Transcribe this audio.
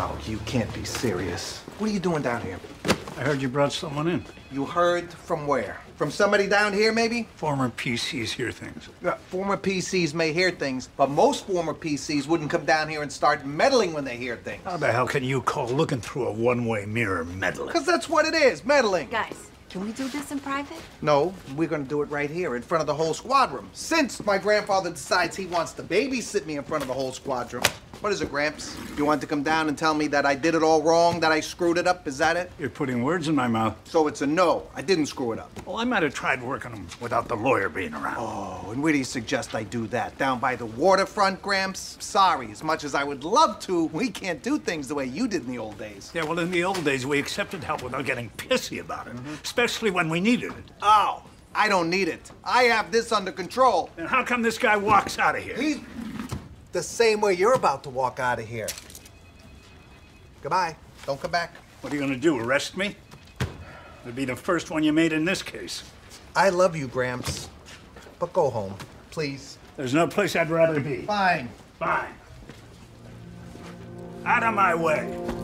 Oh, you can't be serious. What are you doing down here? I heard you brought someone in. You heard from where? From somebody down here, maybe? Former PCs hear things. Yeah, former PCs may hear things, but most former PCs wouldn't come down here and start meddling when they hear things. How the hell can you call looking through a one-way mirror meddling? Because that's what it is, meddling. Guys, can we do this in private? No, we're going to do it right here in front of the whole squad room. Since my grandfather decides he wants to babysit me in front of the whole squad room. What is it, Gramps? You want to come down and tell me that I did it all wrong, that I screwed it up? Is that it? You're putting words in my mouth. So it's a no. I didn't screw it up. Well, I might have tried working them without the lawyer being around. Oh, and where do you suggest I do that? Down by the waterfront, Gramps? Sorry, as much as I would love to, we can't do things the way you did in the old days. Yeah, well, in the old days, we accepted help without getting pissy about it, especially when we needed it. Oh, I don't need it. I have this under control. Then how come this guy walks out of here? He's the same way you're about to walk out of here. Goodbye. Don't come back. What are you going to do, arrest me? It'd be the first one you made in this case. I love you, Gramps, but go home, please. There's no place I'd rather be. Fine. Fine. Out of my way.